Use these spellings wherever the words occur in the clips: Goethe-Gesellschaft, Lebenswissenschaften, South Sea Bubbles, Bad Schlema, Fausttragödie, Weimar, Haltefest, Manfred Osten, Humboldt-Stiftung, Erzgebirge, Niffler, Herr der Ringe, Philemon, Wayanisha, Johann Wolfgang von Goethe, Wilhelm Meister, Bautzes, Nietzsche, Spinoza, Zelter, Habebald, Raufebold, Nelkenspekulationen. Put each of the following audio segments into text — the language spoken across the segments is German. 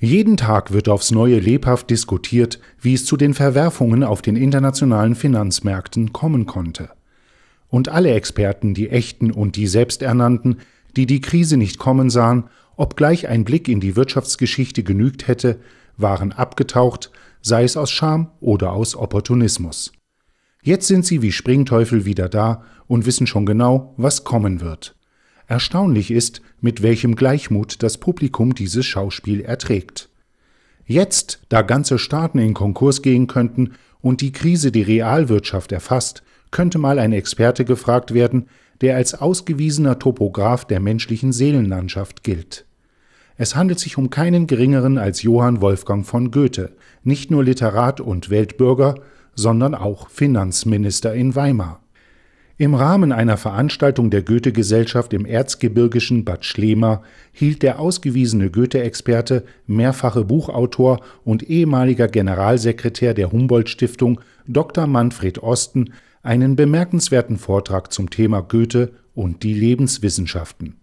Jeden Tag wird aufs Neue lebhaft diskutiert, wie es zu den Verwerfungen auf den internationalen Finanzmärkten kommen konnte. Und alle Experten, die echten und die selbsternannten, die die Krise nicht kommen sahen, obgleich ein Blick in die Wirtschaftsgeschichte genügt hätte, waren abgetaucht, sei es aus Scham oder aus Opportunismus. Jetzt sind sie wie Springteufel wieder da und wissen schon genau, was kommen wird. Erstaunlich ist, mit welchem Gleichmut das Publikum dieses Schauspiel erträgt. Jetzt, da ganze Staaten in Konkurs gehen könnten und die Krise die Realwirtschaft erfasst, könnte mal ein Experte gefragt werden, der als ausgewiesener Topograph der menschlichen Seelenlandschaft gilt. Es handelt sich um keinen geringeren als Johann Wolfgang von Goethe, nicht nur Literat und Weltbürger, sondern auch Finanzminister in Weimar. Im Rahmen einer Veranstaltung der Goethe-Gesellschaft im erzgebirgischen Bad Schlema hielt der ausgewiesene Goethe-Experte, mehrfache Buchautor und ehemaliger Generalsekretär der Humboldt-Stiftung Dr. Manfred Osten einen bemerkenswerten Vortrag zum Thema Goethe und die Lebenswissenschaften.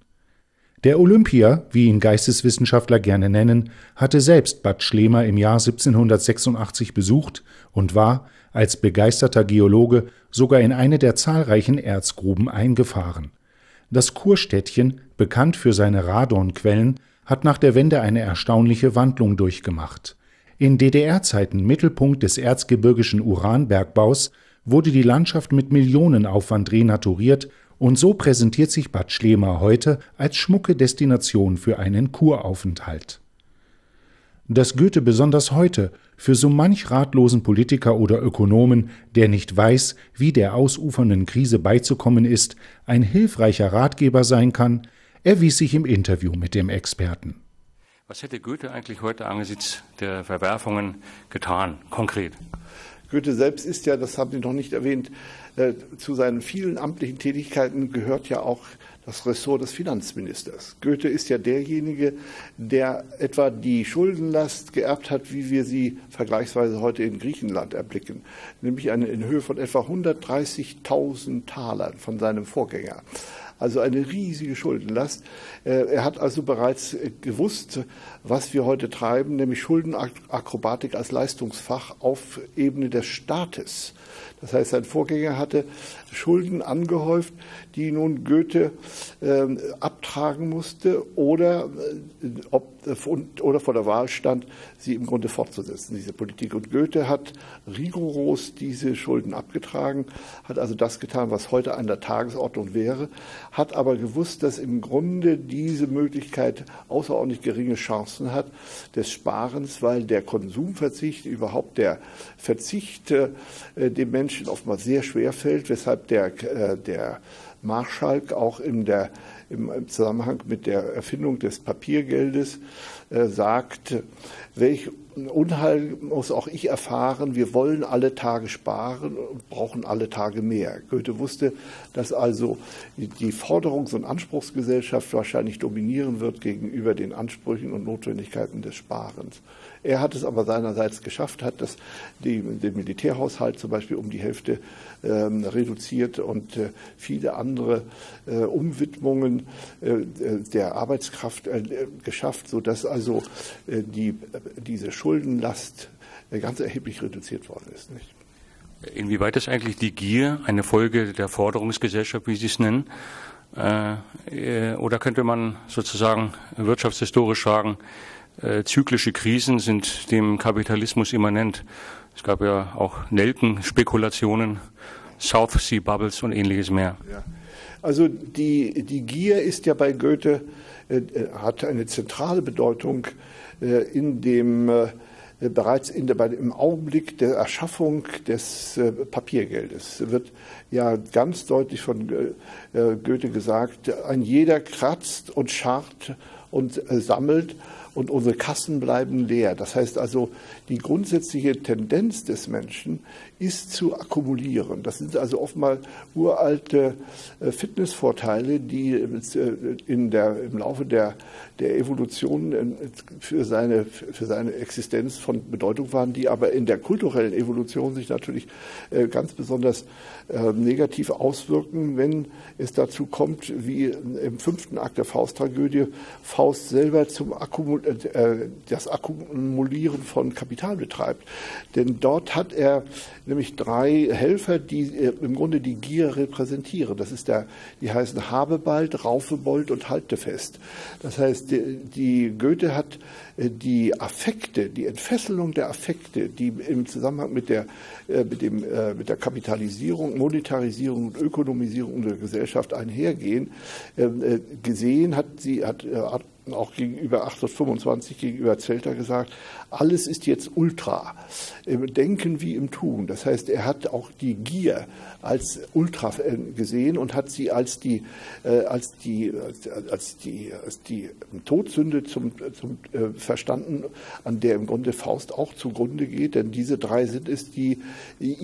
Der Olympier, wie ihn Geisteswissenschaftler gerne nennen, hatte selbst Bad Schlema im Jahr 1786 besucht und war, als begeisterter Geologe, sogar in eine der zahlreichen Erzgruben eingefahren. Das Kurstädtchen, bekannt für seine Radonquellen, hat nach der Wende eine erstaunliche Wandlung durchgemacht. In DDR-Zeiten Mittelpunkt des erzgebirgischen Uranbergbaus wurde die Landschaft mit Millionenaufwand renaturiert, und so präsentiert sich Bad Schlema heute als schmucke Destination für einen Kuraufenthalt. Dass Goethe besonders heute für so manch ratlosen Politiker oder Ökonomen, der nicht weiß, wie der ausufernden Krise beizukommen ist, ein hilfreicher Ratgeber sein kann, erwies sich im Interview mit dem Experten. Was hätte Goethe eigentlich heute angesichts der Verwerfungen getan, konkret? Goethe selbst ist ja, das haben Sie noch nicht erwähnt, zu seinen vielen amtlichen Tätigkeiten gehört ja auch das Ressort des Finanzministers. Goethe ist ja derjenige, der etwa die Schuldenlast geerbt hat, wie wir sie vergleichsweise heute in Griechenland erblicken, nämlich eine in Höhe von etwa 130.000 Talern von seinem Vorgänger. Also eine riesige Schuldenlast. Er hat also bereits gewusst, was wir heute treiben, nämlich Schuldenakrobatik als Leistungsfach auf Ebene des Staates. Das heißt, sein Vorgänger hatte Schulden angehäuft, die nun Goethe abtragen musste oder vor der Wahl stand, sie im Grunde fortzusetzen, diese Politik. Und Goethe hat rigoros diese Schulden abgetragen, hat also das getan, was heute an der Tagesordnung wäre, hat aber gewusst, dass im Grunde diese Möglichkeit außerordentlich geringe Chancen hat des Sparens, weil der Konsumverzicht, überhaupt der Verzicht dem Menschen oftmals sehr schwer fällt, weshalb der Marschalk auch im Zusammenhang mit der Erfindung des Papiergeldes sagt, welch Unheil muss auch ich erfahren, wir wollen alle Tage sparen und brauchen alle Tage mehr. Goethe wusste, dass also die Forderungs- und Anspruchsgesellschaft wahrscheinlich dominieren wird gegenüber den Ansprüchen und Notwendigkeiten des Sparens. Er hat es aber seinerseits geschafft, hat das, den Militärhaushalt zum Beispiel um die Hälfte reduziert und viele andere Umwidmungen der Arbeitskraft geschafft, sodass also diese Schuldenlast ganz erheblich reduziert worden ist. Nicht? Inwieweit ist eigentlich die Gier eine Folge der Forderungsgesellschaft, wie Sie es nennen? Oder könnte man sozusagen wirtschaftshistorisch sagen, zyklische Krisen sind dem Kapitalismus immanent? Es gab ja auch Nelkenspekulationen, South Sea Bubbles und ähnliches mehr. Ja. Also die Gier ist ja bei Goethe, hat eine zentrale Bedeutung in dem bereits im Augenblick der Erschaffung des Papiergeldes wird ja ganz deutlich von Goethe gesagt, ein jeder kratzt und scharrt und sammelt und unsere Kassen bleiben leer. Das heißt also, die grundsätzliche Tendenz des Menschen ist zu akkumulieren. Das sind also oftmals uralte Fitnessvorteile, die im Laufe der Evolution für seine Existenz von Bedeutung waren, die aber in der kulturellen Evolution sich natürlich ganz besonders negativ auswirken, wenn es dazu kommt, wie im 5. Akt der Fausttragödie, Faust selber das Akkumulieren von Kapital betreibt. Denn dort hat er nämlich drei Helfer, die im Grunde die Gier repräsentieren. Das ist die heißen Habebald, Raufebold und Haltefest. Das heißt, Goethe hat die Affekte, die Entfesselung der Affekte, die im Zusammenhang mit der Kapitalisierung, Monetarisierung und Ökonomisierung der Gesellschaft einhergehen, gesehen, hat auch gegenüber 1825 gegenüber Zelter gesagt, alles ist jetzt ultra, im Denken wie im Tun. Das heißt, er hat auch die Gier als ultra gesehen und hat sie als die Todsünde verstanden, an der im Grunde Faust auch zugrunde geht. Denn diese drei sind es, die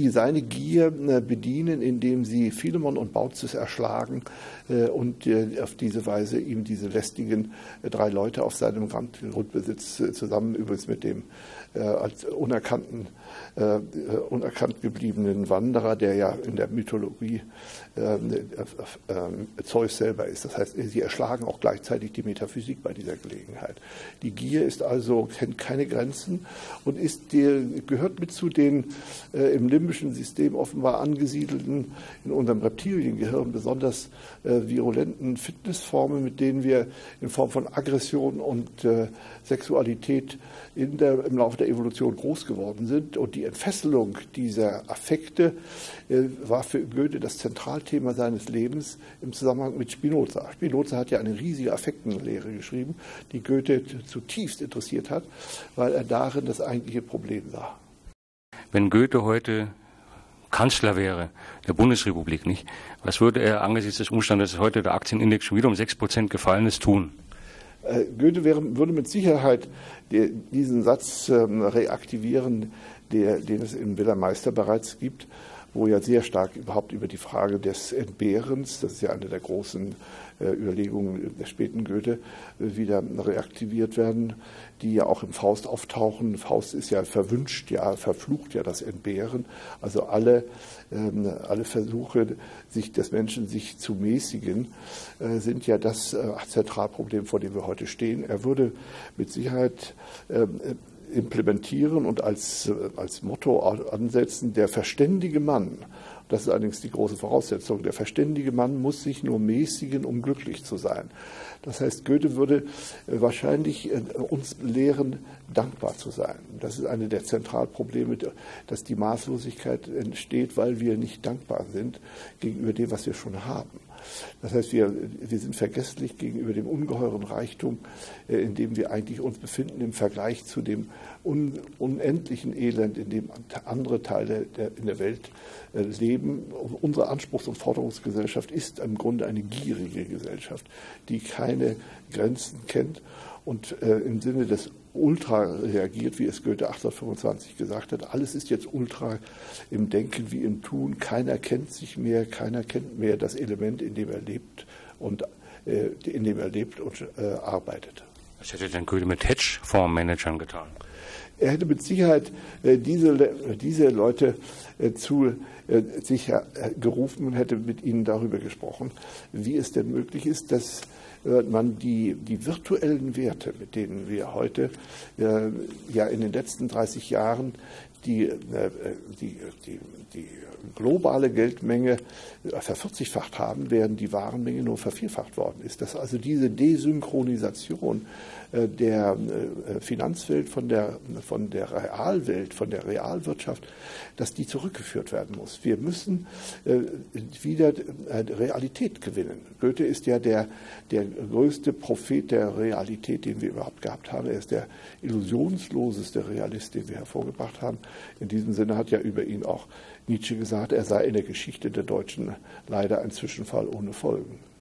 seine Gier bedienen, indem sie Philemon und Bautzes erschlagen und auf diese Weise ihm diese lästigen drei Leute auf seinem Grundbesitz, zusammen übrigens mit dem als unerkannt gebliebenen Wanderer, der ja in der Mythologie Zeus selber ist. Das heißt, sie erschlagen auch gleichzeitig die Metaphysik bei dieser Gelegenheit. Die Gier ist also, kennt keine Grenzen und gehört mit zu den im limbischen System offenbar angesiedelten, in unserem Reptiliengehirn besonders virulenten Fitnessformen, mit denen wir in Form von Aggression und Sexualität im Laufe der Evolution groß geworden sind. Und die Entfesselung dieser Affekte war für Goethe das Zentralthema seines Lebens im Zusammenhang mit Spinoza. Spinoza hat ja eine riesige Affektenlehre geschrieben, die Goethe zutiefst interessiert hat, weil er darin das eigentliche Problem sah. Wenn Goethe heute Kanzler wäre, der Bundesrepublik, nicht? Was würde er angesichts des Umstandes, dass heute der Aktienindex schon wieder um 6% gefallen ist, tun? Goethe würde mit Sicherheit diesen Satz reaktivieren, den es in Wilhelm Meister bereits gibt, wo ja sehr stark überhaupt über die Frage des Entbehrens, das ist ja eine der großen Überlegungen der späten Goethe, wieder reaktiviert werden, die ja auch im Faust auftauchen. Faust ist ja verwünscht, ja verflucht, ja das Entbehren. Also alle Versuche des Menschen, sich zu mäßigen, sind ja das Zentralproblem, vor dem wir heute stehen. Er würde mit Sicherheit implementieren und als Motto ansetzen, der verständige Mann, das ist allerdings die große Voraussetzung, der verständige Mann muss sich nur mäßigen, um glücklich zu sein. Das heißt, Goethe würde wahrscheinlich uns lehren, dankbar zu sein. Das ist eine der Zentralprobleme, dass die Maßlosigkeit entsteht, weil wir nicht dankbar sind gegenüber dem, was wir schon haben. Das heißt, wir sind vergesslich gegenüber dem ungeheuren Reichtum, in dem wir eigentlich uns befinden, im Vergleich zu dem unendlichen Elend, in dem andere Teile in der Welt leben. Unsere Anspruchs- und Forderungsgesellschaft ist im Grunde eine gierige Gesellschaft, die keine Grenzen kennt und im Sinne des Ultra reagiert, wie es Goethe 1825 gesagt hat. Alles ist jetzt ultra im Denken wie im Tun. Keiner kennt sich mehr, keiner kennt mehr das Element, in dem er lebt und, arbeitet. Was hätte denn Goethe mit Hedgefondsmanagern getan? Er hätte mit Sicherheit diese Leute zu sich gerufen und hätte mit ihnen darüber gesprochen, wie es denn möglich ist, dass man die virtuellen Werte, mit denen wir heute ja in den letzten 30 Jahren die globale Geldmenge vervierzigfacht haben, während die Warenmenge nur vervierfacht worden ist. Dass also diese Desynchronisation der Finanzwelt von der Realwelt, von der Realwirtschaft, dass die zurückgeführt werden muss. Wir müssen wieder Realität gewinnen. Goethe ist ja der größte Prophet der Realität, den wir überhaupt gehabt haben. Er ist der illusionsloseste Realist, den wir hervorgebracht haben. In diesem Sinne hat ja über ihn auch Nietzsche gesagt, er sei in der Geschichte der Deutschen leider ein Zwischenfall ohne Folgen.